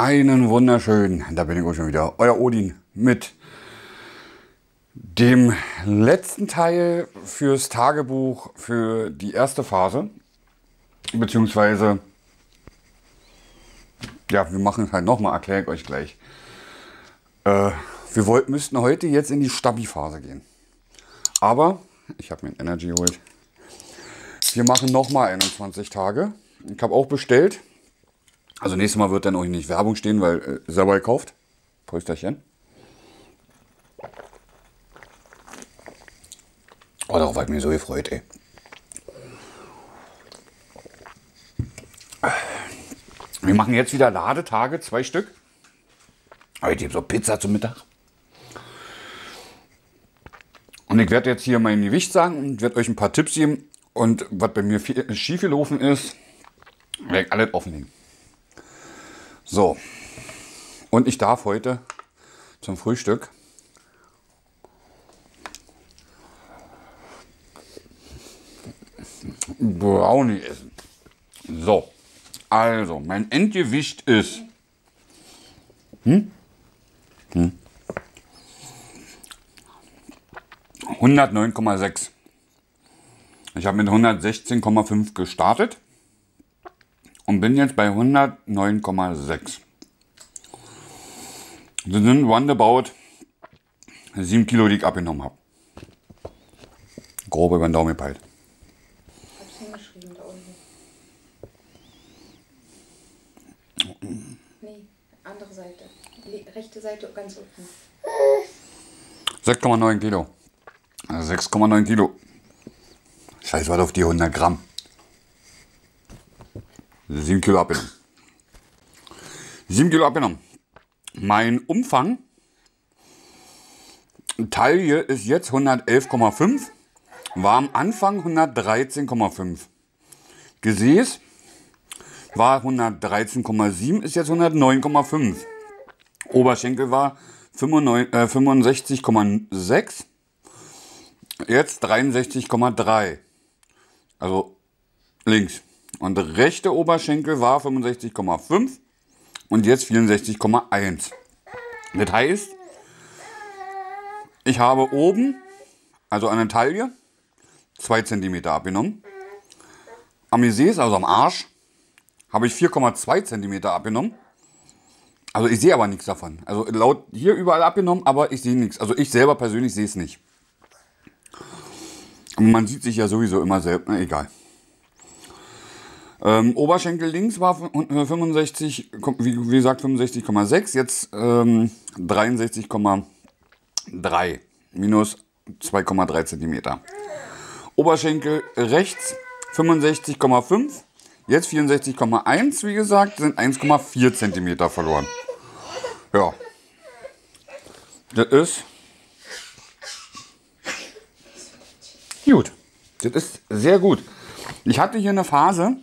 Einen wunderschönen, da bin ich auch schon wieder, euer Odin mit dem letzten Teil fürs Tagebuch für die erste Phase, beziehungsweise, ja, wir machen es halt nochmal, erkläre ich euch gleich. Wir müssten heute jetzt in die Stabi-Phase gehen, aber ich habe mir ein Energy geholt. Wir machen nochmal 21 Tage, ich habe auch bestellt. Also nächstes Mal wird dann auch nicht Werbung stehen, weil selber gekauft. Prösterchen. Oh, darauf hat mich so gefreut, ey. Wir machen jetzt wieder Ladetage, 2 Stück. Heute gibt es auch Pizza zum Mittag. Und ich werde jetzt hier mein Gewicht sagen und werde euch ein paar Tipps geben. Und was bei mir schief gelaufen ist, werde ich alles offenlegen. So, und ich darf heute zum Frühstück Brownie essen. So, also mein Endgewicht ist 109,6. Ich habe mit 116,5 gestartet. Und bin jetzt bei 109,6. Das sind roundabout 7 Kilo, die ich abgenommen habe. Grob über den Daumen gepeilt. Hab's hingeschrieben da unten. Nee, andere Seite. Die rechte Seite ganz unten. 6,9 Kilo. 6,9 Kilo. Scheiß, warte auf die 100 Gramm. 7 Kilo abgenommen. 7 Kilo abgenommen. Mein Umfang, Taille ist jetzt 111,5, war am Anfang 113,5. Gesäß war 113,7, ist jetzt 109,5. Oberschenkel war 65,6, jetzt 63,3. Also links. Und der rechte Oberschenkel war 65,5 und jetzt 64,1. Das heißt, ich habe oben, also an der Taille, 2 cm abgenommen. Am Gesäß, also am Arsch, habe ich 4,2 cm abgenommen. Also ich sehe aber nichts davon. Also laut hier überall abgenommen, aber ich sehe nichts. Also ich selber persönlich sehe es nicht. Und man sieht sich ja sowieso immer selbst, na, egal. Oberschenkel links war 65, wie gesagt 65,6, jetzt 63,3 minus 2,3 cm. Oberschenkel rechts 65,5, jetzt 64,1, wie gesagt, sind 1,4 cm verloren. Ja, das ist gut, das ist sehr gut. Ich hatte hier eine Phase.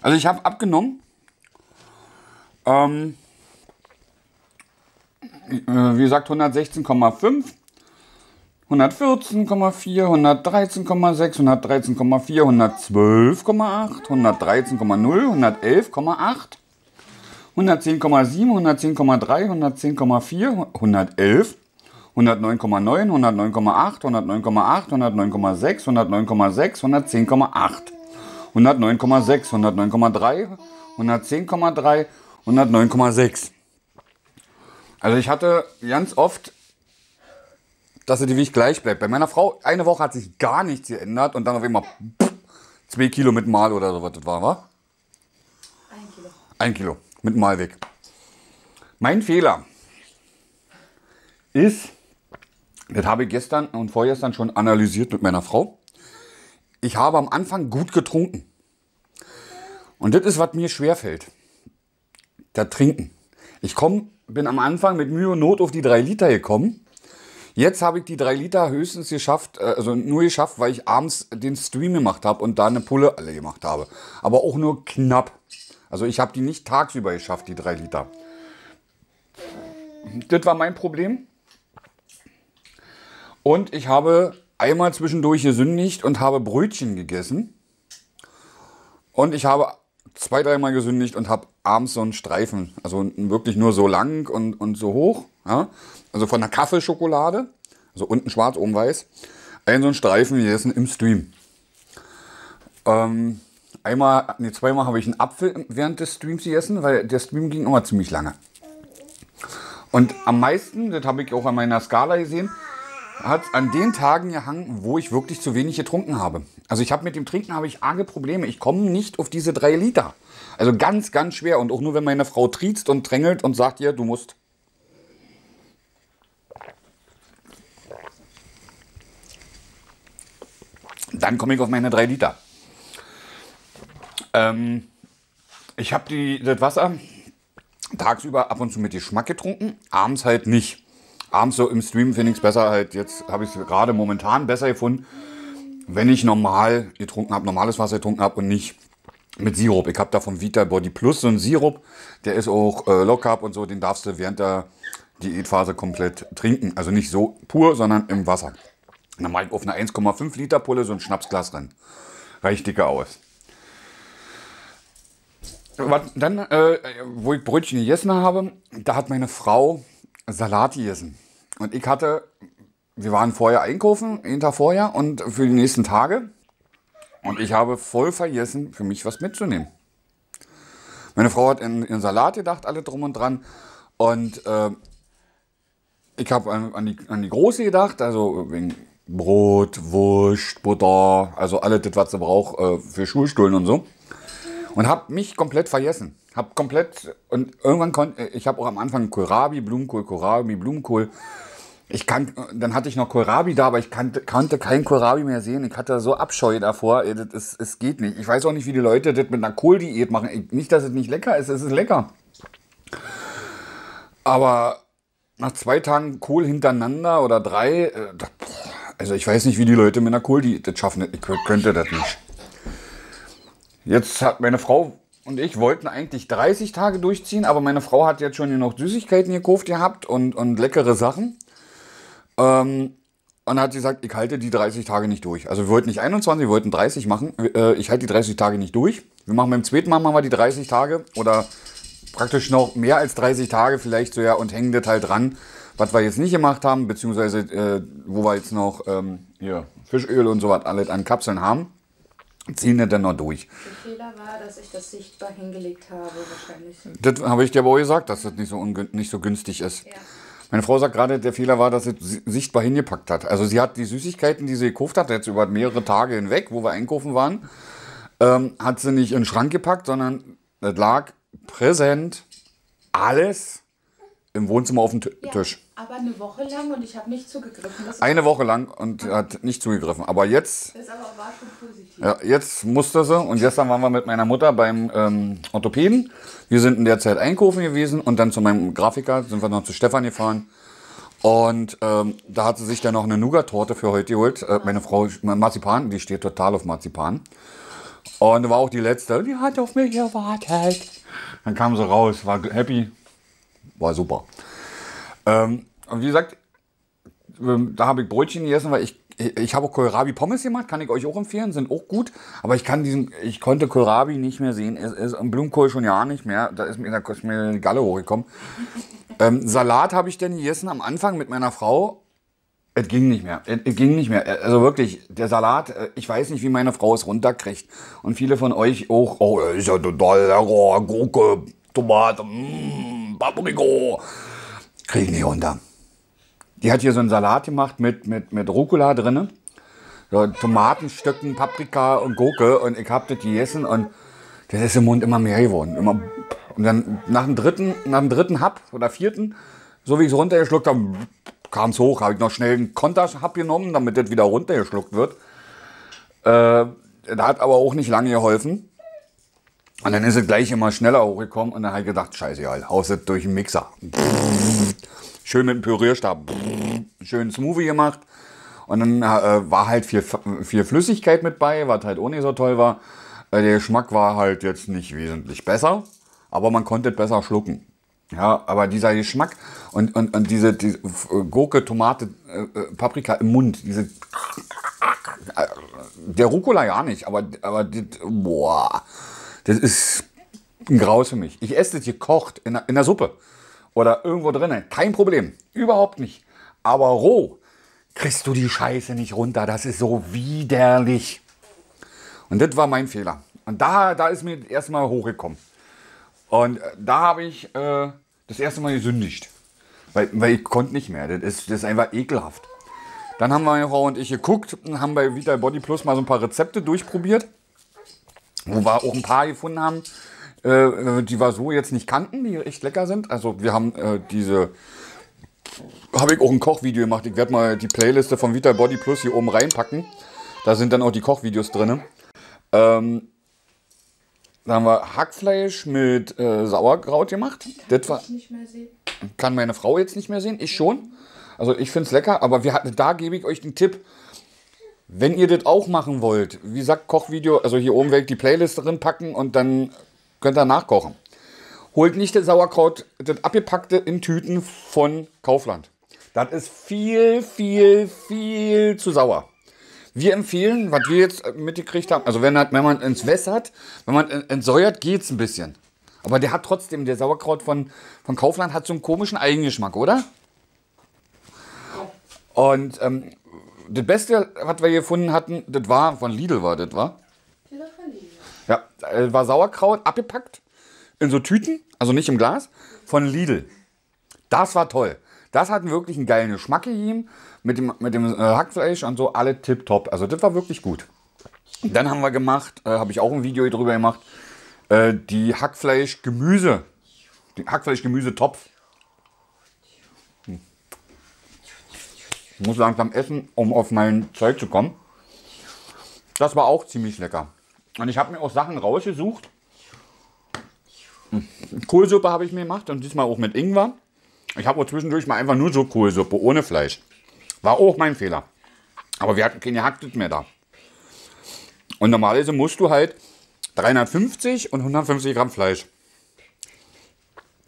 Also ich habe abgenommen, wie gesagt 116,5, 114,4, 113,6, 113,4, 112,8, 113,0, 111,8, 110,7, 110,3, 110,4, 111, 109,9, 109,8, 109,8, 109,6, 109,6, 110,8. 109,6, 109,3, 110,3, 109,6. Also ich hatte ganz oft, dass das Gewicht gleich bleibt. Bei meiner Frau, eine Woche hat sich gar nichts geändert und dann auf einmal 2 Kilo mit Mal oder so, was das war, wa? 1 Kilo. 1 Kilo mit Mal weg. Mein Fehler ist, das habe ich gestern und vorgestern schon analysiert mit meiner Frau. Ich habe am Anfang gut getrunken. Und das ist, was mir schwerfällt. Das Trinken. Ich bin am Anfang mit Mühe und Not auf die 3 Liter gekommen. Jetzt habe ich die 3 Liter höchstens geschafft, also nur geschafft, weil ich abends den Stream gemacht habe und da eine Pulle alle gemacht habe. Aber auch nur knapp. Also ich habe die nicht tagsüber geschafft, die 3 Liter. Das war mein Problem. Und ich habe einmal zwischendurch gesündigt und habe Brötchen gegessen. Und ich habe zwei, dreimal gesündigt und habe abends so einen Streifen. Also wirklich nur so lang und so hoch. Ja? Also von der Kaffeeschokolade, also unten schwarz, oben weiß. Ein so einen Streifen gegessen im Stream. Zweimal habe ich einen Apfel während des Streams gegessen, weil der Stream ging immer ziemlich lange. Und am meisten, das habe ich auch an meiner Skala gesehen, hat es an den Tagen gehangen, wo ich wirklich zu wenig getrunken habe. Also ich habe mit dem Trinken arge Probleme. Ich komme nicht auf diese 3 Liter. Also ganz, ganz schwer. Und auch nur, wenn meine Frau triezt und drängelt und sagt ihr, du musst. Dann komme ich auf meine 3 Liter. Ich habe das Wasser tagsüber ab und zu mit Geschmack getrunken, abends halt nicht. Abends so im Stream finde ich es besser halt, jetzt habe ich es gerade momentan besser gefunden, wenn ich normal getrunken habe, normales Wasser getrunken habe und nicht mit Sirup. Ich habe da vom VitalBodyPlus so einen Sirup, der ist auch low carb und so, den darfst du während der Diätphase komplett trinken. Also nicht so pur, sondern im Wasser. Und dann mache ich auf eine 1,5 Liter Pulle so ein Schnapsglas rein. Reicht dicke aus. Dann, wo ich Brötchen gegessen habe, da hat meine Frau Salat gegessen. Und ich hatte, wir waren vorher einkaufen, jeden Tag vorher und für die nächsten Tage. Und ich habe voll vergessen, für mich was mitzunehmen. Meine Frau hat in Salat gedacht, alle drum und dran. Und ich habe an die Große gedacht, also wegen Brot, Wurst, Butter, also alles das, was sie braucht für Schulstühlen und so. Und habe mich komplett vergessen. Habe komplett, und irgendwann konnte, ich habe auch am Anfang Kohlrabi, Blumenkohl, Kohlrabi, Blumenkohl. Dann hatte ich noch Kohlrabi da, aber ich konnte kein Kohlrabi mehr sehen. Ich hatte so Abscheu davor, es geht nicht. Ich weiß auch nicht, wie die Leute das mit einer Kohldiät machen. Nicht, dass es nicht lecker ist, es ist lecker. Aber nach 2 Tagen Kohl hintereinander oder 3, also ich weiß nicht, wie die Leute mit einer Kohldiät das schaffen. Ich könnte das nicht. Jetzt hat meine Frau und ich wollten eigentlich 30 Tage durchziehen, aber meine Frau hat jetzt schon genug Süßigkeiten gekauft gehabt und leckere Sachen. Und hat gesagt, ich halte die 30 Tage nicht durch. Also wir wollten nicht 21, wir wollten 30 machen. Ich halte die 30 Tage nicht durch. Wir machen beim zweiten Mal machen wir die 30 Tage oder praktisch noch mehr als 30 Tage vielleicht so, ja, und hängen das halt dran, was wir jetzt nicht gemacht haben, beziehungsweise wo wir jetzt noch ja, Fischöl und so was alles an Kapseln haben. Ziehen wir dann noch durch. Der Fehler war, dass ich das sichtbar hingelegt habe, wahrscheinlich. Das habe ich dir aber auch gesagt, dass das nicht so günstig ist. Ja. Meine Frau sagt gerade, der Fehler war, dass sie sichtbar hingepackt hat. Also sie hat die Süßigkeiten, die sie gekauft hat, jetzt über mehrere Tage hinweg, wo wir einkaufen waren, hat sie nicht in den Schrank gepackt, sondern das lag präsent alles im Wohnzimmer auf dem Tisch. Aber eine Woche lang und ich habe nicht zugegriffen. Eine Woche lang und hat nicht zugegriffen. Aber jetzt. Das aber war schon positiv. Ja, jetzt musste sie. Und gestern waren wir mit meiner Mutter beim Orthopäden. Wir sind in der Zeit einkaufen gewesen und dann zu meinem Grafiker sind wir noch zu Stefan gefahren. Und da hat sie sich dann noch eine Nougat-Torte für heute geholt. Meine Frau, Marzipan, die steht total auf Marzipan. Und da war auch die letzte. Die hat auf mich gewartet. Dann kam sie raus, war happy. War super. Und wie gesagt, da habe ich Brötchen gegessen, weil ich habe Kohlrabi-Pommes gemacht, kann ich euch auch empfehlen, sind auch gut. Aber ich konnte Kohlrabi nicht mehr sehen, Blumenkohl schon ja nicht mehr, da ist mir die Galle hochgekommen. Salat habe ich denn gegessen am Anfang mit meiner Frau, es ging nicht mehr, es ging nicht mehr. Also wirklich, der Salat, ich weiß nicht, wie meine Frau es runterkriegt. Und viele von euch auch, oh, ist ja total lecker, Gurke, Tomate, Paprika. Kriegen die runter. Die hat hier so einen Salat gemacht mit Rucola drin. So Tomatenstöcken, Paprika und Gurke. Und ich habe das gegessen und das ist im Mund immer mehr geworden. Und dann nach dem dritten Hub oder vierten, so wie ich es runtergeschluckt habe, kam es hoch. Habe ich noch schnell einen Konterhub genommen, damit das wieder runtergeschluckt wird. Das hat aber auch nicht lange geholfen. Und dann ist es gleich immer schneller hochgekommen und dann habe ich gedacht, scheiße, ja, haust es durch den Mixer. Schön mit dem Pürierstab, schön Smoothie gemacht. Und dann war halt viel Flüssigkeit mit bei, was halt auch nicht so toll war. Der Geschmack war halt jetzt nicht wesentlich besser, aber man konnte es besser schlucken. Ja, aber dieser Geschmack und diese Gurke, Tomate, Paprika im Mund, diese... Der Rucola ja nicht, aber boah... Das ist Graus für mich. Ich esse das gekocht in der Suppe oder irgendwo drinnen. Kein Problem. Überhaupt nicht. Aber roh kriegst du die Scheiße nicht runter. Das ist so widerlich. Und das war mein Fehler. Und da ist mir erstmal hochgekommen. Und da habe ich das erste Mal gesündigt. Weil ich konnte nicht mehr. Das ist einfach ekelhaft. Dann haben meine Frau und ich geguckt und haben bei VitalBodyPlus mal so ein paar Rezepte durchprobiert, wo wir auch ein paar gefunden haben, die wir so jetzt nicht kannten, die echt lecker sind. Also wir haben habe ich auch ein Kochvideo gemacht. Ich werde mal die Playliste von VitalBodyPlus hier oben reinpacken. Da sind dann auch die Kochvideos drin. Da haben wir Hackfleisch mit Sauerkraut gemacht. Das war, kann meine Frau jetzt nicht mehr sehen, ich schon. Also ich finde es lecker, aber da gebe ich euch den Tipp, wenn ihr das auch machen wollt, wie gesagt, Kochvideo, also hier oben werde ich die Playlist drin packen und dann könnt ihr nachkochen. Holt nicht das Sauerkraut, das abgepackte in Tüten von Kaufland. Das ist viel, viel, viel zu sauer. Wir empfehlen, was wir jetzt mitgekriegt haben, also wenn man ins wässert, wenn man entsäuert, geht es ein bisschen. Aber der hat trotzdem, der Sauerkraut von Kaufland hat so einen komischen Eigengeschmack, oder? Und das Beste, was wir gefunden hatten, das war von Lidl, war das, war? Ja, von Lidl. Ja, war Sauerkraut abgepackt in so Tüten, also nicht im Glas, von Lidl. Das war toll. Das hat wirklich einen geilen Geschmack gegeben mit dem Hackfleisch und so, alle tipptopp. Also das war wirklich gut. Dann haben wir gemacht, habe ich auch ein Video drüber gemacht, die Hackfleisch-Gemüse, den Hackfleisch-Gemüse-Topf. Ich muss langsam essen, um auf mein Zeug zu kommen. Das war auch ziemlich lecker. Und ich habe mir auch Sachen rausgesucht. Kohlsuppe habe ich mir gemacht und diesmal auch mit Ingwer. Ich habe auch zwischendurch mal einfach nur so Kohlsuppe ohne Fleisch. War auch mein Fehler. Aber wir hatten keine Hacktes mehr da. Und normalerweise musst du halt 350 und 150 Gramm Fleisch.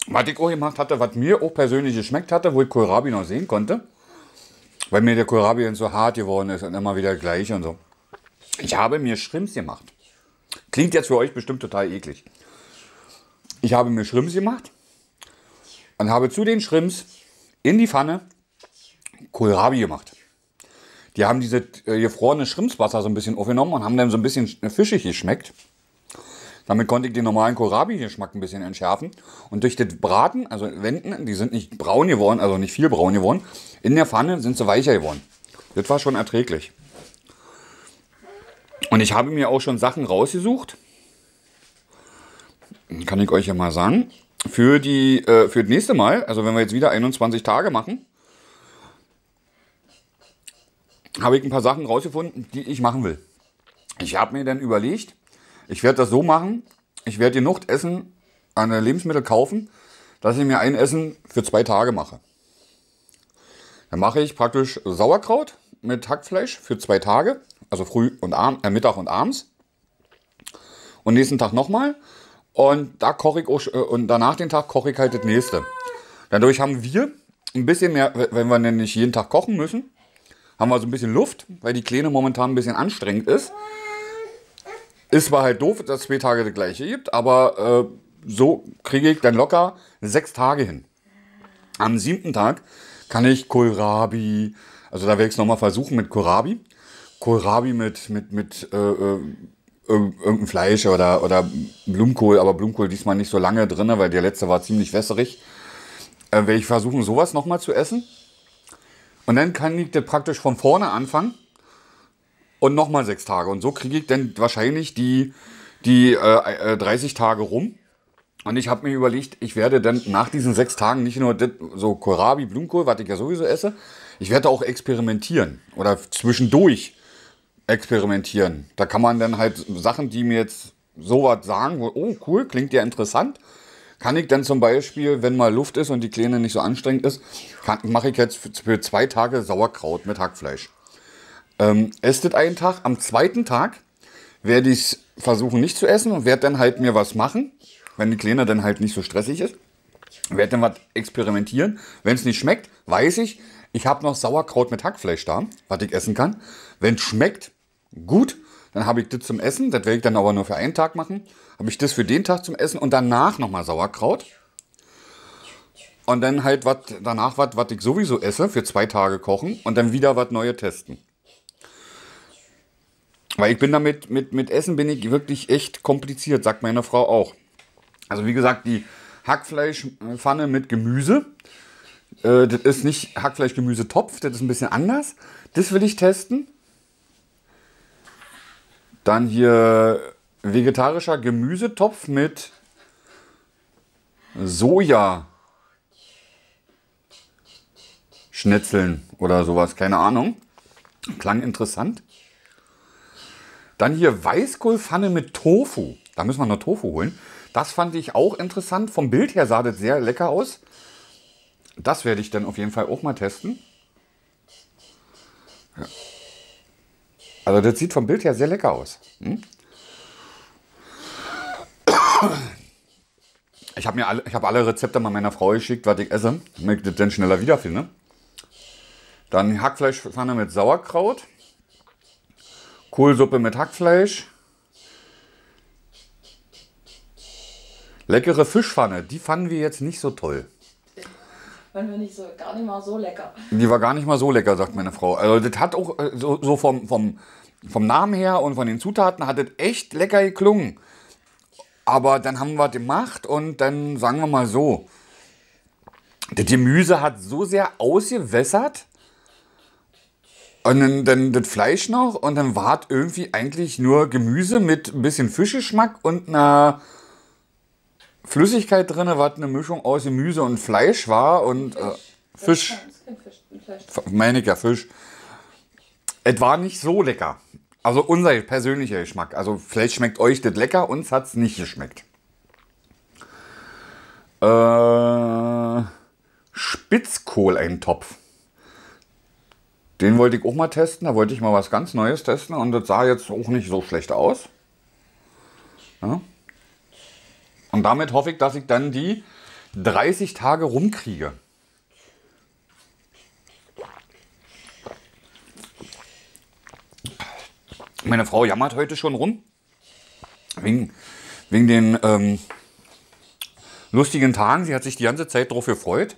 Was ich auch gemacht hatte, was mir auch persönlich geschmeckt hatte, wo ich Kohlrabi noch sehen konnte. Weil mir der Kohlrabi so hart geworden ist und immer wieder gleich und so. Ich habe mir Shrimps gemacht. Klingt jetzt für euch bestimmt total eklig. Ich habe mir Shrimps gemacht und habe zu den Shrimps in die Pfanne Kohlrabi gemacht. Die haben diese gefrorene Shrimpswasser so ein bisschen aufgenommen und haben dann so ein bisschen fischig geschmeckt. Damit konnte ich den normalen Kohlrabi-Geschmack ein bisschen entschärfen. Und durch das Braten, also Wenden, die sind nicht braun geworden, also nicht viel braun geworden. In der Pfanne sind sie weicher geworden. Das war schon erträglich. Und ich habe mir auch schon Sachen rausgesucht. Kann ich euch ja mal sagen. Für das nächste Mal, also wenn wir jetzt wieder 21 Tage machen, habe ich ein paar Sachen rausgefunden, die ich machen will. Ich habe mir dann überlegt, ich werde das so machen, ich werde genug Essen an Lebensmittel kaufen, dass ich mir ein Essen für 2 Tage mache. Dann mache ich praktisch Sauerkraut mit Hackfleisch für 2 Tage, also früh und Mittag und abends. Und nächsten Tag nochmal. Und da koche ich auch, und danach den Tag koche ich halt das nächste. Dadurch haben wir ein bisschen mehr, wenn wir denn nicht jeden Tag kochen müssen, haben wir so ein bisschen Luft, weil die Kleine momentan ein bisschen anstrengend ist. Ist zwar halt doof, dass es 2 Tage das gleiche gibt, aber so kriege ich dann locker 6 Tage hin. Am 7. Tag kann ich Kohlrabi, also da werde ich es nochmal versuchen mit Kohlrabi. Kohlrabi mit irgendeinem Fleisch oder Blumenkohl, aber Blumenkohl diesmal nicht so lange drin, weil der letzte war ziemlich wässerig. Werde ich versuchen, sowas nochmal zu essen. Und dann kann ich das praktisch von vorne anfangen. Und nochmal 6 Tage. Und so kriege ich dann wahrscheinlich die 30 Tage rum. Und ich habe mir überlegt, ich werde dann nach diesen 6 Tagen nicht nur das, so Kohlrabi, Blumenkohl, was ich ja sowieso esse, ich werde auch experimentieren. Oder zwischendurch experimentieren. Da kann man dann halt Sachen, die mir jetzt sowas sagen, wo, oh cool, klingt ja interessant, kann ich dann zum Beispiel, wenn mal Luft ist und die Kleine nicht so anstrengend ist, mache ich jetzt für 2 Tage Sauerkraut mit Hackfleisch. Esst das einen Tag. Am 2. Tag werde ich es versuchen nicht zu essen und werde dann halt mir was machen, wenn die Kleine dann halt nicht so stressig ist. Werde dann was experimentieren. Wenn es nicht schmeckt, weiß ich habe noch Sauerkraut mit Hackfleisch da, was ich essen kann. Wenn es schmeckt, gut. Dann habe ich das zum Essen, das werde ich dann aber nur für einen Tag machen. Habe ich das für den Tag zum Essen und danach nochmal Sauerkraut. Und dann halt wat, danach was ich sowieso esse, für 2 Tage kochen und dann wieder was Neues testen. Weil ich bin damit, mit Essen bin ich wirklich echt kompliziert, sagt meine Frau auch. Also wie gesagt, die Hackfleischpfanne mit Gemüse, das ist nicht Hackfleisch-Gemüse-Topf, das ist ein bisschen anders. Das will ich testen. Dann hier vegetarischer Gemüsetopf mit Soja-Schnitzeln oder sowas, keine Ahnung. Klang interessant. Dann hier Weißkohlpfanne mit Tofu. Da müssen wir noch Tofu holen. Das fand ich auch interessant. Vom Bild her sah das sehr lecker aus. Das werde ich dann auf jeden Fall auch mal testen. Ja. Also das sieht vom Bild her sehr lecker aus. Hm? Ich habe alle Rezepte mal meiner Frau geschickt, was ich esse, damit ich das dann schneller wiederfinde. Dann Hackfleischpfanne mit Sauerkraut. Kohlsuppe mit Hackfleisch. Leckere Fischpfanne, die fanden wir jetzt nicht so toll. Wenn wir nicht so, gar nicht mal so lecker. Die war gar nicht mal so lecker, sagt meine Frau. Also das hat auch so vom Namen her und von den Zutaten hat das echt lecker geklungen. Aber dann haben wir das gemacht und dann sagen wir mal so, das Gemüse hat so sehr ausgewässert und dann das Fleisch noch und dann war es irgendwie eigentlich nur Gemüse mit ein bisschen Fischgeschmack und einer Flüssigkeit drin, was eine Mischung aus Gemüse und Fleisch war und Fisch. Meine ich ja, Fisch. Es war nicht so lecker. Also unser persönlicher Geschmack. Also vielleicht schmeckt euch das lecker, uns hat es nicht geschmeckt. Spitzkohleintopf. Den wollte ich auch mal testen. Da wollte ich mal was ganz Neues testen und das sah jetzt auch nicht so schlecht aus. Ja. Und damit hoffe ich, dass ich dann die 30 Tage rumkriege. Meine Frau jammert heute schon rum. Wegen den lustigen Tagen. Sie hat sich die ganze Zeit drauf gefreut.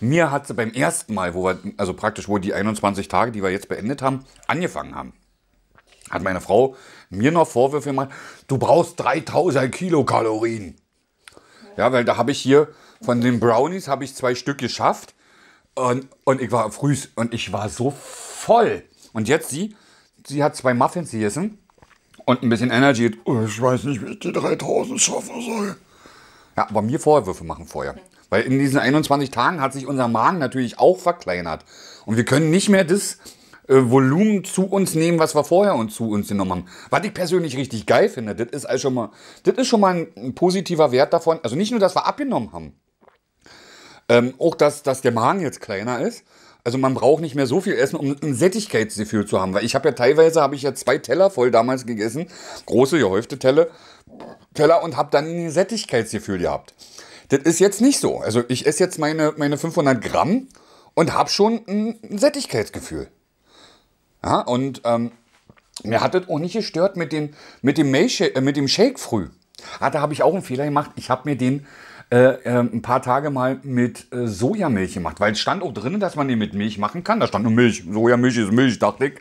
Mir hat sie beim ersten Mal, wo wir, also praktisch wo die 21 Tage, die wir jetzt beendet haben, angefangen haben. Hat meine Frau mir noch Vorwürfe gemacht, du brauchst 3000 Kilokalorien. Ja, weil da habe ich hier von den Brownies habe ich 2 Stück geschafft und ich war frühs und ich war so voll. Und jetzt sie hat 2 Muffins gegessen und ein bisschen Energy. Oh, ich weiß nicht, wie ich die 3000 schaffen soll. Ja, aber mir Vorwürfe machen vorher. Weil in diesen 21 Tagen hat sich unser Magen natürlich auch verkleinert. Und wir können nicht mehr das Volumen zu uns nehmen, was wir vorher uns zu uns genommen haben. Was ich persönlich richtig geil finde, das ist, also schon mal ein positiver Wert davon. Also nicht nur, dass wir abgenommen haben, auch, dass der Magen jetzt kleiner ist. Also man braucht nicht mehr so viel essen, um ein Sättigkeitsgefühl zu haben. Weil ich habe ja teilweise, habe ich 2 Teller voll damals gegessen, große gehäufte Teller und habe dann ein Sättigkeitsgefühl gehabt. Das ist jetzt nicht so. Also ich esse jetzt meine 500 Gramm und habe schon ein Sättigkeitsgefühl. Ja, und mir hat das auch nicht gestört mit dem Shake früh. Ah, da habe ich auch einen Fehler gemacht. Ich habe mir den ein paar Tage mal mit Sojamilch gemacht. Weil es stand auch drin, dass man den mit Milch machen kann. Da stand nur Milch. Sojamilch ist Milch, dachte ich.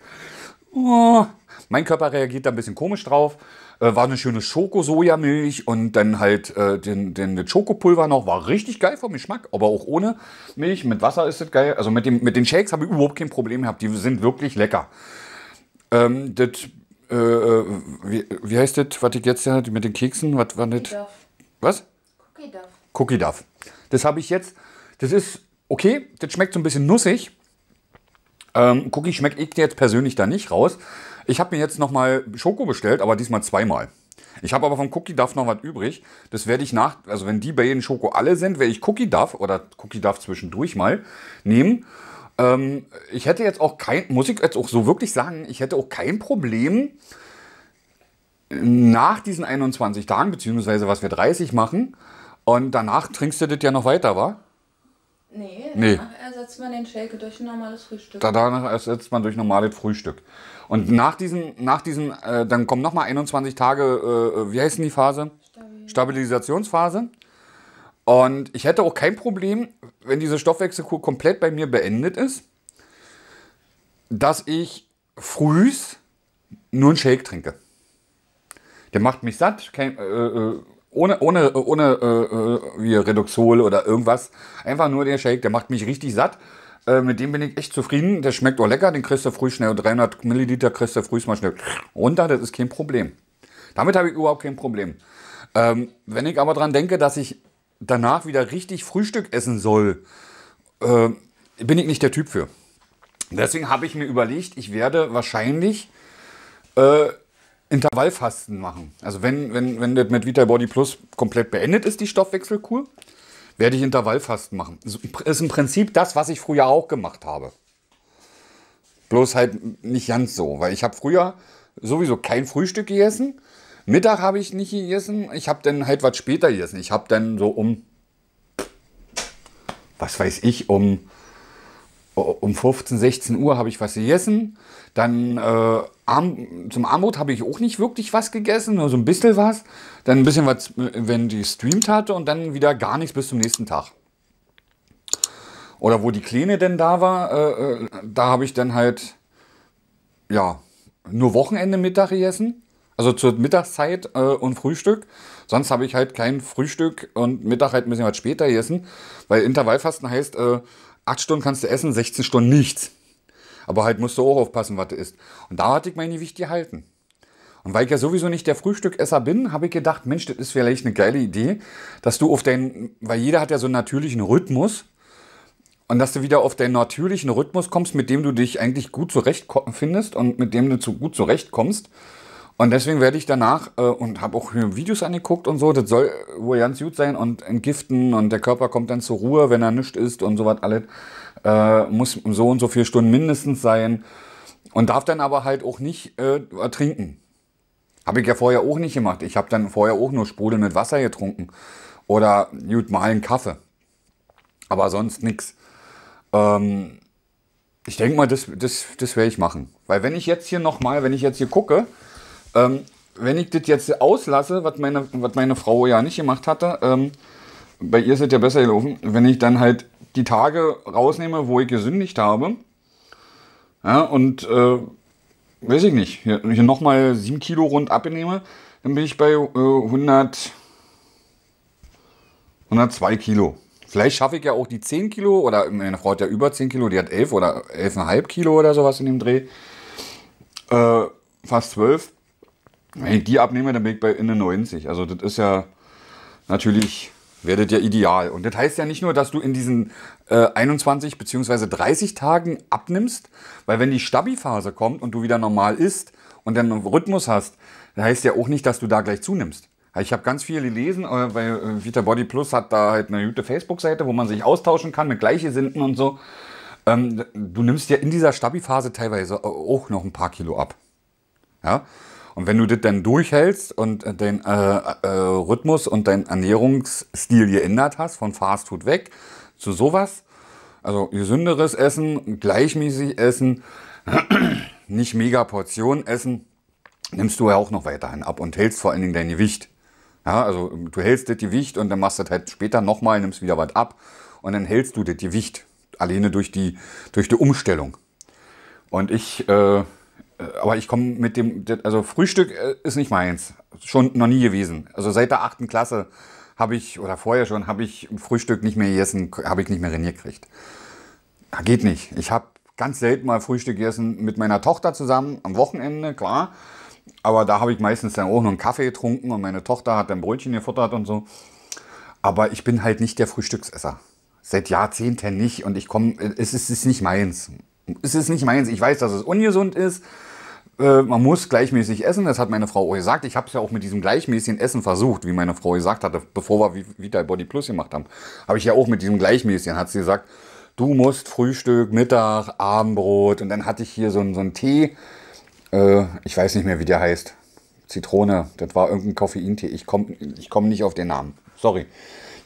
Oh, mein Körper reagiert da ein bisschen komisch drauf. War eine schöne Schoko-Sojamilch und dann halt den Schokopulver noch. War richtig geil vom Geschmack, aber auch ohne Milch. Mit Wasser ist das geil. Also mit den Shakes habe ich überhaupt kein Problem gehabt. Die sind wirklich lecker. Wie heißt das, was ich jetzt hatte mit den Keksen? Was war das? Was? Cookie Duff. Cookie Duff. Das habe ich jetzt. Das ist okay. Das schmeckt so ein bisschen nussig. Cookie schmeckt ich jetzt persönlich da nicht raus. Ich habe mir jetzt nochmal Schoko bestellt, aber diesmal 2-mal. Ich habe aber vom Cookie Duff noch was übrig. Das werde ich nach, also wenn die bei den Schoko alle sind, werde ich Cookie Duff oder Cookie Duff zwischendurch mal nehmen. Ich hätte jetzt auch kein, muss ich jetzt auch so wirklich sagen, ich hätte auch kein Problem nach diesen 21 Tagen, beziehungsweise was wir 30 machen. Und danach trinkst du das ja noch weiter, wa? Nee. Also ersetzt man den Shake durch ein normales Frühstück. Danach ersetzt man durch normales Frühstück. Und nach diesem dann kommen nochmal 21 Tage, wie heißt denn die Phase? Stabilisationsphase. Und ich hätte auch kein Problem, wenn diese Stoffwechselkur komplett bei mir beendet ist, dass ich frühs nur einen Shake trinke. Der macht mich satt, kein, ohne wie Redoxol oder irgendwas. Einfach nur der Shake, der macht mich richtig satt. Mit dem bin ich echt zufrieden. Der schmeckt auch lecker, den kriegst du früh schnell. 300 Milliliter kriegst du früh mal schnell runter, das ist kein Problem. Damit habe ich überhaupt kein Problem. Wenn ich aber daran denke, dass ich danach wieder richtig Frühstück essen soll, bin ich nicht der Typ für. Deswegen habe ich mir überlegt, ich werde wahrscheinlich Intervallfasten machen. Also wenn das mit VitalBodyPlus komplett beendet ist, die Stoffwechselkur, werde ich Intervallfasten machen. Das ist im Prinzip das, was ich früher auch gemacht habe. Bloß halt nicht ganz so, weil ich habe früher sowieso kein Frühstück gegessen. Mittag habe ich nicht gegessen, ich habe dann halt was später gegessen. Ich habe dann so um, was weiß ich, um 15, 16 Uhr habe ich was gegessen. Dann zum Abendbrot habe ich auch nicht wirklich was gegessen, nur so ein bisschen was. Dann ein bisschen was, wenn die gestreamt hatte, und dann wieder gar nichts bis zum nächsten Tag. Oder wo die Kleine denn da war, da habe ich dann halt, ja, nur Wochenende Mittag gegessen. Also zur Mittagszeit und Frühstück. Sonst habe ich halt kein Frühstück und Mittag halt ein bisschen was später gegessen. Weil Intervallfasten heißt, 8 Stunden kannst du essen, 16 Stunden nichts. Aber halt musst du auch aufpassen, was du isst. Und da hatte ich mein Gewicht gehalten. Und weil ich ja sowieso nicht der Frühstückesser bin, habe ich gedacht, Mensch, das ist vielleicht eine geile Idee, dass du auf deinen, weil jeder hat ja so einen natürlichen Rhythmus, und dass du wieder auf deinen natürlichen Rhythmus kommst, mit dem du dich eigentlich gut zurechtfindest und mit dem du gut zurechtkommst. Und deswegen werde ich danach, und habe auch Videos angeguckt und so, das soll wohl ganz gut sein und entgiften, und der Körper kommt dann zur Ruhe, wenn er nichts isst und sowas alles. Muss so und so viele Stunden mindestens sein und darf dann aber halt auch nicht trinken. Habe ich ja vorher auch nicht gemacht. Ich habe dann vorher auch nur Sprudel mit Wasser getrunken oder gut mal einen Kaffee, aber sonst nichts. Ich denke mal, das werde ich machen. Weil wenn ich jetzt hier gucke, wenn ich das jetzt auslasse, was meine Frau ja nicht gemacht hatte, bei ihr ist es ja besser gelaufen, wenn ich dann halt die Tage rausnehme, wo ich gesündigt habe, ja, und weiß ich nicht, hier nochmal 7 Kilo rund abnehme, dann bin ich bei 102 Kilo. Vielleicht schaffe ich ja auch die 10 Kilo, oder meine Frau hat ja über 10 Kilo, die hat 11 oder 11,5 Kilo oder sowas in dem Dreh, fast 12. Wenn ich die abnehme, dann bin ich bei in den 90. Also das ist ja natürlich, wäre das ja ideal. Und das heißt ja nicht nur, dass du in diesen 21 bzw. 30 Tagen abnimmst, weil wenn die Stabi-Phase kommt und du wieder normal isst und dann einen Rhythmus hast, das heißt ja auch nicht, dass du da gleich zunimmst. Ich habe ganz viel gelesen, weil VitalBodyPlus hat da halt eine gute Facebook-Seite, wo man sich austauschen kann mit Gleichgesinnten und so. Du nimmst ja in dieser Stabi-Phase teilweise auch noch ein paar Kilo ab. Ja? Und wenn du das dann durchhältst und deinen Rhythmus und deinen Ernährungsstil geändert hast, von Fastfood weg zu sowas, also gesünderes Essen, gleichmäßig essen, nicht mega Portionen essen, nimmst du ja auch noch weiterhin ab und hältst vor allen Dingen dein Gewicht. Ja, also du hältst das Gewicht und dann machst du das halt später nochmal, nimmst wieder was ab und dann hältst du das Gewicht alleine durch die Umstellung. Und aber ich komme mit dem, also Frühstück ist nicht meins, schon noch nie gewesen. Also seit der 8. Klasse habe ich, oder vorher schon, habe ich Frühstück nicht mehr gegessen, habe ich nicht mehr hingekriegt. Geht nicht. Ich habe ganz selten mal Frühstück gegessen mit meiner Tochter zusammen, am Wochenende, klar. Aber da habe ich meistens dann auch noch einen Kaffee getrunken und meine Tochter hat dann Brötchen gefuttert und so. Aber ich bin halt nicht der Frühstücksesser. Seit Jahrzehnten nicht, und ich komme, es ist nicht meins. Es ist nicht meins. Ich weiß, dass es ungesund ist. Man muss gleichmäßig essen, das hat meine Frau auch gesagt. Ich habe es ja auch mit diesem gleichmäßigen Essen versucht, wie meine Frau gesagt hatte, bevor wir VitalBodyPlus gemacht haben. Habe ich ja auch mit diesem gleichmäßigen, hat sie gesagt, du musst Frühstück, Mittag, Abendbrot. Und dann hatte ich hier so einen Tee, ich weiß nicht mehr, wie der heißt, Zitrone, das war irgendein Koffeintee, ich komme nicht auf den Namen. Sorry.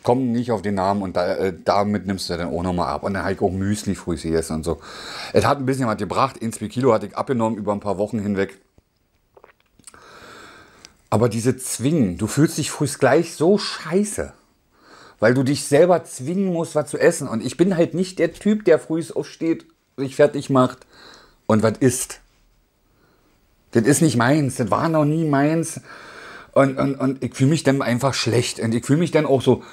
Komm nicht auf den Namen und damit nimmst du dann auch nochmal ab. Und dann habe ich auch Müsli früh gegessen und so. Es hat ein bisschen was gebracht. 1-2 Kilo hatte ich abgenommen über ein paar Wochen hinweg. Aber diese Zwingen, du fühlst dich frühst gleich so scheiße. Weil du dich selber zwingen musst, was zu essen. Und ich bin halt nicht der Typ, der frühst aufsteht, sich fertig macht und was isst. Das ist nicht meins. Das war noch nie meins. Und ich fühle mich dann einfach schlecht. Und ich fühle mich dann auch so...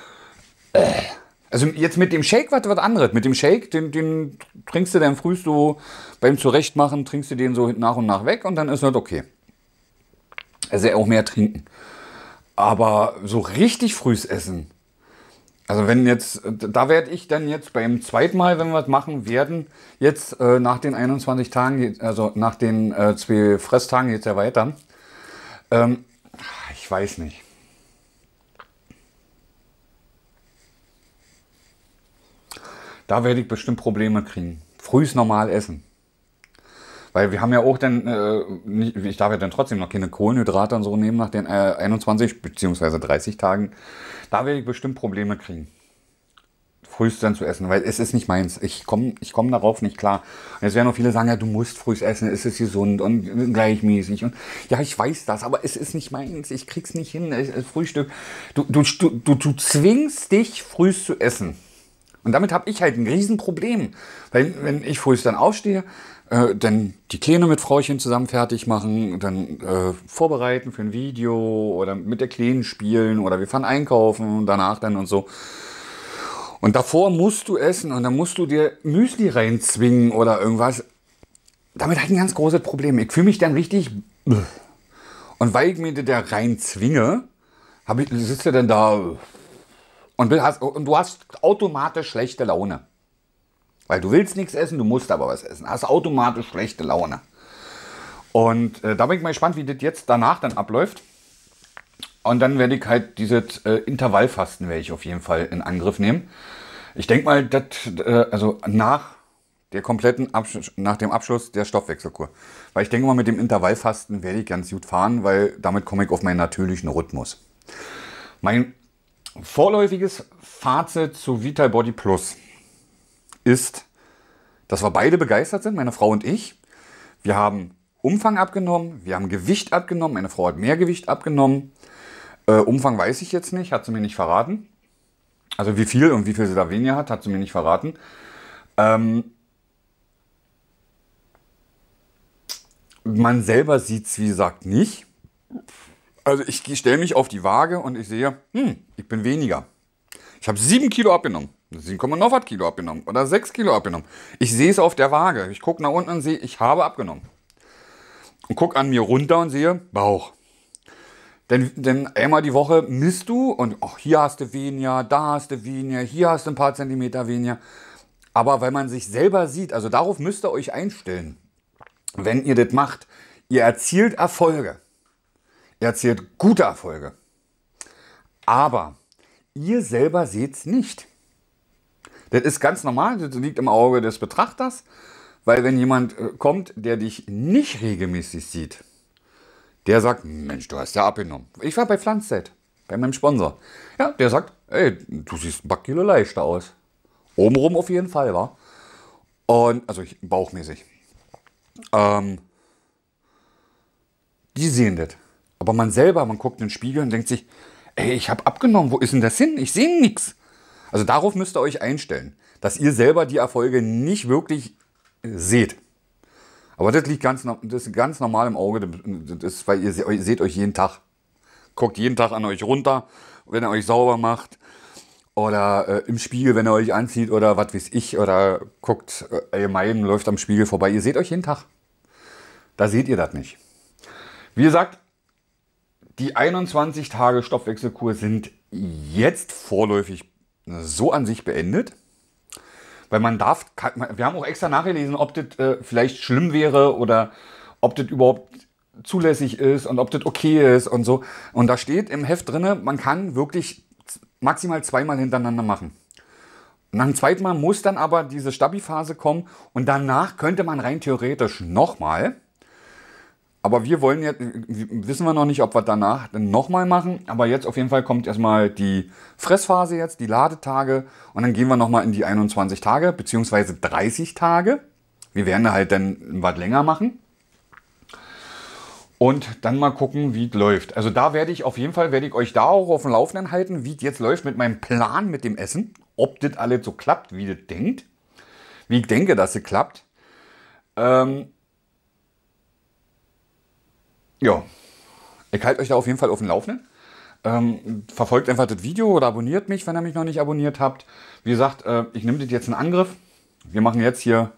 Also jetzt mit dem Shake was anderes. Mit dem Shake, den trinkst du dann früh so beim Zurechtmachen, trinkst du den so nach und nach weg und dann ist das okay. Also auch mehr trinken. Aber so richtig frühes Essen. Also wenn jetzt, da werde ich dann jetzt beim zweiten Mal, wenn wir das machen werden, jetzt nach den 21 Tagen, also nach den 2 Fresstagen jetzt ja weiter. Ich weiß nicht. Da werde ich bestimmt Probleme kriegen. Frühs normal essen. Weil wir haben ja auch dann, ich darf ja dann trotzdem noch keine Kohlenhydrate und so nehmen nach den 21 bzw. 30 Tagen. Da werde ich bestimmt Probleme kriegen. Frühs dann zu essen, weil es ist nicht meins. Ich komm darauf nicht klar. Und jetzt werden auch viele sagen, ja, du musst frühs essen, es ist gesund und gleichmäßig. Und ja, ich weiß das, aber es ist nicht meins. Ich krieg's nicht hin. Frühstück. Du zwingst dich, frühs zu essen. Und damit habe ich halt ein Riesenproblem. Weil wenn ich frühst dann aufstehe, dann die Kleine mit Frauchen zusammen fertig machen, dann vorbereiten für ein Video oder mit der Kleinen spielen oder wir fahren einkaufen und danach dann und so. Und davor musst du essen und dann musst du dir Müsli reinzwingen oder irgendwas. Damit habe ich ein ganz großes Problem. Ich fühle mich dann richtig... Und weil ich mir da reinzwinge, sitzt du dann da... Und du hast automatisch schlechte Laune. Weil du willst nichts essen, du musst aber was essen. Hast automatisch schlechte Laune. Und da bin ich mal gespannt, wie das jetzt danach dann abläuft. Und dann werde ich halt dieses Intervallfasten werde ich auf jeden Fall in Angriff nehmen. Ich denke mal, dass, also nach der kompletten nach dem Abschluss der Stoffwechselkur. Weil ich denke mal, mit dem Intervallfasten werde ich ganz gut fahren, weil damit komme ich auf meinen natürlichen Rhythmus. Mein vorläufiges Fazit zu VitalBodyPlus ist, dass wir beide begeistert sind, meine Frau und ich. Wir haben Umfang abgenommen, wir haben Gewicht abgenommen, meine Frau hat mehr Gewicht abgenommen. Umfang weiß ich jetzt nicht, hat sie mir nicht verraten. Also wie viel und wie viel sie da weniger hat, hat sie mir nicht verraten. Man selber sieht es, wie gesagt, nicht. Also ich stelle mich auf die Waage und ich sehe, ich bin weniger. Ich habe 7 Kilo abgenommen, 7,9 Kilo abgenommen oder 6 Kilo abgenommen. Ich sehe es auf der Waage. Ich gucke nach unten und sehe, ich habe abgenommen. Und gucke an mir runter und sehe, Bauch. Denn einmal die Woche misst du und ach, hier hast du weniger, da hast du weniger, hier hast du ein paar Zentimeter weniger. Aber weil man sich selber sieht, also darauf müsst ihr euch einstellen. Wenn ihr das macht, ihr erzielt Erfolge. Er erzielt gute Erfolge. Aber ihr selber seht es nicht. Das ist ganz normal, das liegt im Auge des Betrachters, weil wenn jemand kommt, der dich nicht regelmäßig sieht, der sagt, Mensch, du hast ja abgenommen. Ich war bei Pflanz-Zelt, bei meinem Sponsor. Ja, der sagt, ey, du siehst ein paar Kilo leichter aus. Obenrum auf jeden Fall, wa? Und, also bauchmäßig. Die sehen das. Aber man selber, man guckt in den Spiegel und denkt sich, ey, ich habe abgenommen, wo ist denn das hin? Ich sehe nichts. Also darauf müsst ihr euch einstellen, dass ihr selber die Erfolge nicht wirklich seht. Aber das liegt ganz normal im Auge, das ist, weil ihr seht euch jeden Tag. Guckt jeden Tag an euch runter, wenn ihr euch sauber macht oder im Spiegel, wenn ihr euch anzieht oder was weiß ich oder guckt, allgemein läuft am Spiegel vorbei. Ihr seht euch jeden Tag. Da seht ihr das nicht. Wie gesagt, die 21 Tage Stoffwechselkur sind jetzt vorläufig so an sich beendet, weil man darf, wir haben auch extra nachgelesen, ob das vielleicht schlimm wäre oder ob das überhaupt zulässig ist und ob das okay ist und so. Und da steht im Heft drin, man kann wirklich maximal 2 Mal hintereinander machen. Nach dem 2. Mal muss dann aber diese Stabi-Phase kommen und danach könnte man rein theoretisch nochmal. Aber wir wollen jetzt, wissen wir noch nicht, ob wir danach dann nochmal machen. Aber jetzt auf jeden Fall kommt erstmal die Fressphase jetzt, die Ladetage. Und dann gehen wir nochmal in die 21 Tage, beziehungsweise 30 Tage. Wir werden halt dann was länger machen. Und dann mal gucken, wie es läuft. Also da werde ich auf jeden Fall, werde ich euch da auch auf dem Laufenden halten, wie es jetzt läuft mit meinem Plan mit dem Essen. Ob das alles so klappt, wie das denkt. Wie ich denke, dass es klappt. Ja, ich halte euch da auf jeden Fall auf dem Laufenden. Verfolgt einfach das Video oder abonniert mich, wenn ihr mich noch nicht abonniert habt. Wie gesagt, ich nehme das jetzt in Angriff. Wir machen jetzt hier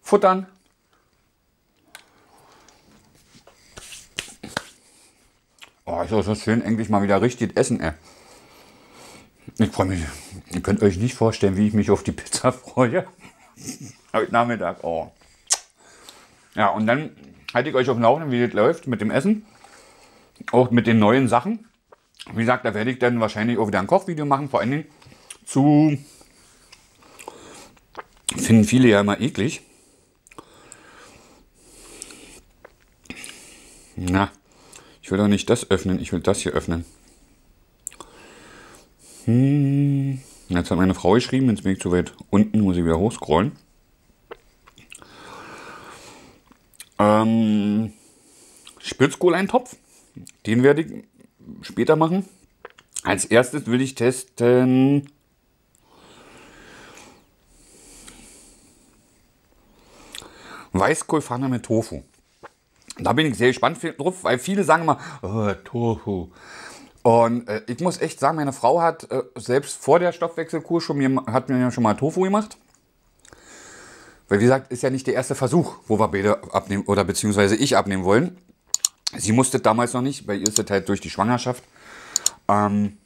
Futtern. Oh, ist so schön, endlich mal wieder richtig essen, ey. Ich freue mich. Ihr könnt euch nicht vorstellen, wie ich mich auf die Pizza freue. Heute Nachmittag, oh. Ja, und dann halte ich euch auf dem Laufenden, wie das läuft mit dem Essen. Auch mit den neuen Sachen. Wie gesagt, da werde ich dann wahrscheinlich auch wieder ein Kochvideo machen. Vor allen Dingen zu... Finden viele ja immer eklig. Na, ich will doch nicht das öffnen. Ich will das hier öffnen. Jetzt hat meine Frau geschrieben. Jetzt bin ich zu weit unten. Muss ich wieder hochscrollen. Spitzkohleintopf, den werde ich später machen. Als erstes will ich testen Weißkohlpfanne mit Tofu. Da bin ich sehr gespannt drauf, weil viele sagen immer, oh, Tofu. Und ich muss echt sagen, meine Frau hat selbst vor der Stoffwechselkur hat mir schon mal Tofu gemacht. Weil wie gesagt, ist ja nicht der erste Versuch, wo wir beide abnehmen oder beziehungsweise ich abnehmen wollen. Sie musste damals noch nicht, bei ihr ist das halt durch die Schwangerschaft. Und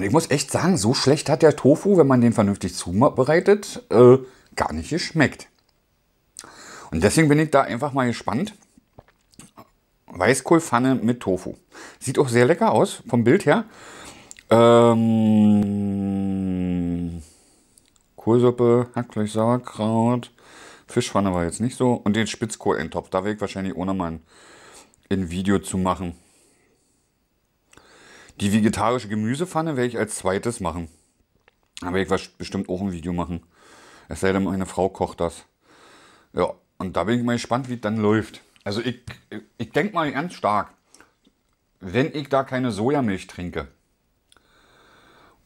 ich muss echt sagen, so schlecht hat der Tofu, wenn man den vernünftig zubereitet, gar nicht geschmeckt. Und deswegen bin ich da einfach mal gespannt. Weißkohlpfanne mit Tofu. Sieht auch sehr lecker aus, vom Bild her. Kohlsuppe, Hackfleisch, Sauerkraut, Fischpfanne war jetzt nicht so. Und den Spitzkohleintopf, da werde ich wahrscheinlich ohne mal ein Video zu machen. Die vegetarische Gemüsepfanne werde ich als zweites machen. Da werde ich bestimmt auch ein Video machen. Es sei denn, meine Frau kocht das. Ja, und da bin ich mal gespannt, wie es dann läuft. Also ich denke mal ganz stark, wenn ich da keine Sojamilch trinke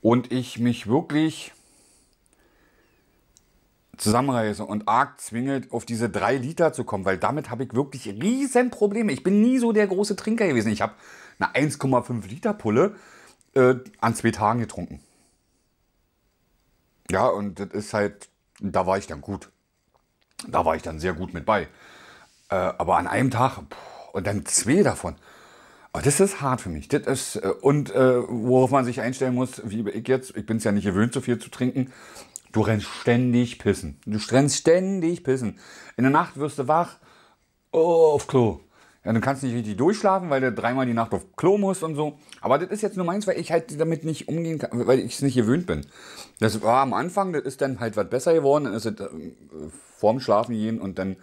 und ich mich wirklich... zusammenreiße und arg zwinge, auf diese 3 Liter zu kommen, weil damit habe ich wirklich riesen Probleme. Ich bin nie so der große Trinker gewesen. Ich habe eine 1,5 Liter Pulle an 2 Tagen getrunken. Ja, und das ist halt, da war ich dann gut. Da war ich dann sehr gut mit bei. Aber an einem Tag, pooh, und dann 2 davon. Aber das ist hart für mich. Das ist, worauf man sich einstellen muss, wie ich jetzt, ich bin es ja nicht gewöhnt, so viel zu trinken. Du rennst ständig pissen. Du rennst ständig pissen. In der Nacht wirst du wach, oh, auf Klo. Ja, du kannst nicht richtig durchschlafen, weil du 3-mal die Nacht auf Klo musst und so. Aber das ist jetzt nur meins, weil ich halt damit nicht umgehen kann, weil ich es nicht gewöhnt bin. Das war am Anfang, das ist dann halt was besser geworden. Dann ist es vorm Schlafen gehen und dann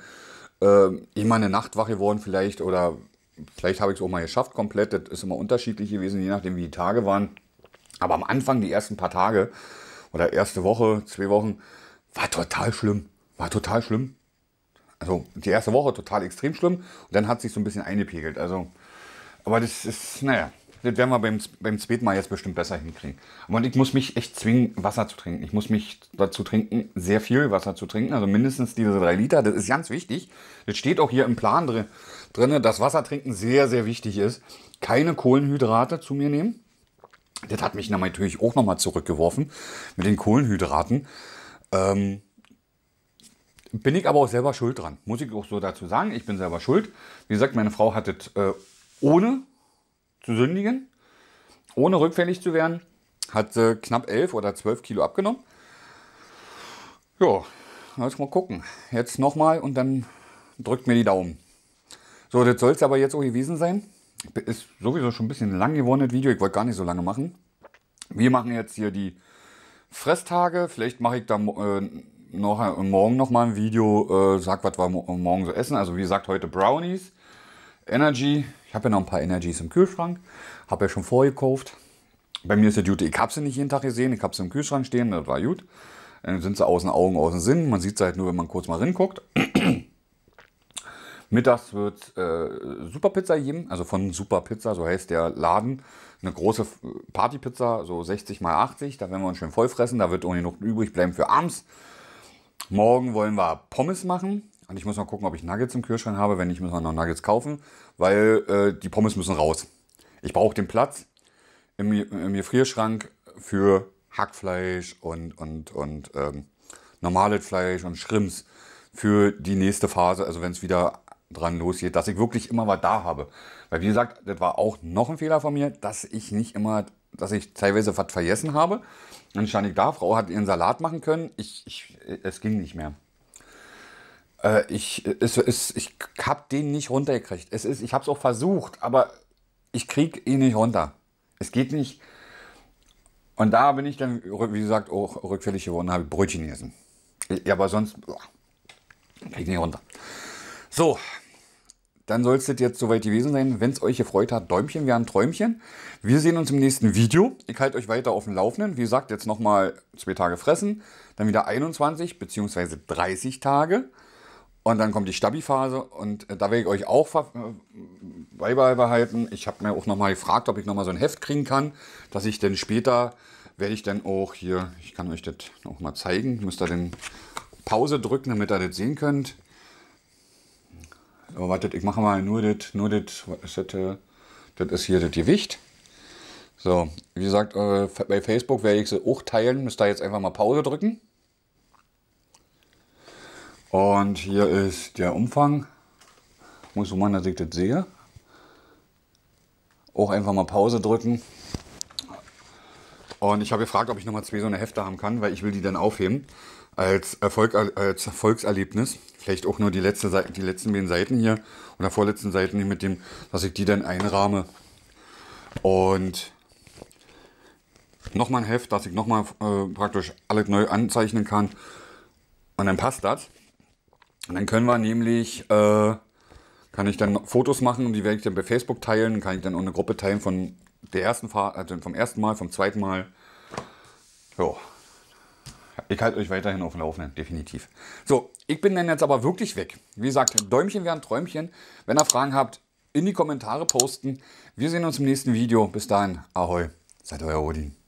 immer eine Nacht wach geworden vielleicht. Oder vielleicht habe ich es auch mal geschafft komplett. Das ist immer unterschiedlich gewesen, je nachdem wie die Tage waren. Aber am Anfang, die ersten paar Tage, oder erste Woche, 2 Wochen, war total schlimm. War total schlimm. Also die erste Woche total extrem schlimm. Und dann hat sich so ein bisschen eingepegelt. Also, aber das ist, naja, das werden wir beim zweiten Mal jetzt bestimmt besser hinkriegen. Und ich muss mich echt zwingen, Wasser zu trinken. Ich muss mich dazu trinken, sehr viel Wasser zu trinken. Also mindestens diese 3 Liter, das ist ganz wichtig. Das steht auch hier im Plan drin, dass Wasser trinken sehr, sehr wichtig ist. Keine Kohlenhydrate zu mir nehmen. Das hat mich natürlich auch nochmal zurückgeworfen mit den Kohlenhydraten. Bin ich aber auch selber schuld dran. Muss ich auch so dazu sagen, ich bin selber schuld. Wie gesagt, meine Frau hat es ohne zu sündigen, ohne rückfällig zu werden, hat knapp 11 oder 12 Kilo abgenommen. Ja, lass mal gucken. Jetzt nochmal und dann drückt mir die Daumen. So, das soll es aber jetzt auch gewesen sein. Ist sowieso schon ein bisschen lang geworden, das Video. Ich wollte gar nicht so lange machen. Wir machen jetzt hier die Fresstage. Vielleicht mache ich da morgen nochmal ein Video, sag, was wir morgen so essen. Also wie gesagt, heute Brownies, Energy. Ich habe ja noch ein paar Energies im Kühlschrank, habe ja schon vorgekauft. Bei mir ist der Duty, ich habe sie nicht jeden Tag gesehen, ich habe sie im Kühlschrank stehen, das war gut. Dann sind sie aus den Augen, aus dem Sinn. Man sieht sie halt nur, wenn man kurz mal reinguckt. Mittags wird Super Pizza geben, also von Super Pizza, so heißt der Laden. Eine große Partypizza, so 60 mal 80, da werden wir uns schön vollfressen, da wird ohne noch übrig bleiben für abends. Morgen wollen wir Pommes machen und ich muss mal gucken, ob ich Nuggets im Kühlschrank habe. Wenn nicht, müssen wir noch Nuggets kaufen, weil die Pommes müssen raus. Ich brauche den Platz im Gefrierschrank für Hackfleisch und normales Fleisch und Schrimps für die nächste Phase, also wenn es wieder dran losgeht, dass ich wirklich immer was da habe. Weil wie gesagt, das war auch noch ein Fehler von mir, dass ich nicht immer, dass ich teilweise was vergessen habe. Dann stand ich da, Frau hat ihren Salat machen können, es ging nicht mehr. Ich habe den nicht runtergekriegt. Ich habe es auch versucht, aber ich kriege ihn nicht runter. Es geht nicht. Und da bin ich dann, wie gesagt, auch rückfällig geworden, habe Brötchen gegessen. Ja, aber sonst kriege ich nicht runter. So, dann soll es jetzt soweit gewesen sein. Wenn es euch gefreut hat, Däumchen wären Träumchen. Wir sehen uns im nächsten Video. Ich halte euch weiter auf dem Laufenden. Wie gesagt, jetzt nochmal 2 Tage fressen, dann wieder 21 bzw. 30 Tage. Und dann kommt die Stabi-Phase und da werde ich euch auch beibehalten. Ich habe mir auch nochmal gefragt, ob ich nochmal so ein Heft kriegen kann, dass ich dann später, werde ich dann auch hier, ich kann euch das auch mal zeigen, müsst ihr dann Pause drücken, damit ihr das sehen könnt. Aber wartet, ich mache mal das ist hier das Gewicht. So, wie gesagt, bei Facebook werde ich sie auch teilen, müsst ihr jetzt einfach mal Pause drücken. Und hier ist der Umfang. Muss so machen, dass ich das sehe. Auch einfach mal Pause drücken. Und ich habe gefragt, ob ich nochmal 2 so eine Hefte haben kann, weil ich will die dann aufheben. Als Erfolgserlebnis. Vielleicht auch nur die letzten beiden Seiten hier oder vorletzten Seiten hier mit dem, dass ich die dann einrahme. Und nochmal ein Heft, dass ich nochmal praktisch alles neu anzeichnen kann. Und dann passt das. Und dann können wir nämlich, kann ich dann Fotos machen und die werde ich dann bei Facebook teilen. Kann ich dann auch eine Gruppe teilen von der ersten Fahrt, also vom ersten Mal, vom zweiten Mal. Jo. Ich halte euch weiterhin auf dem Laufenden, definitiv. So, ich bin dann jetzt aber wirklich weg. Wie gesagt, Däumchen wären Träumchen. Wenn ihr Fragen habt, in die Kommentare posten. Wir sehen uns im nächsten Video. Bis dahin, ahoi, seid euer Odin.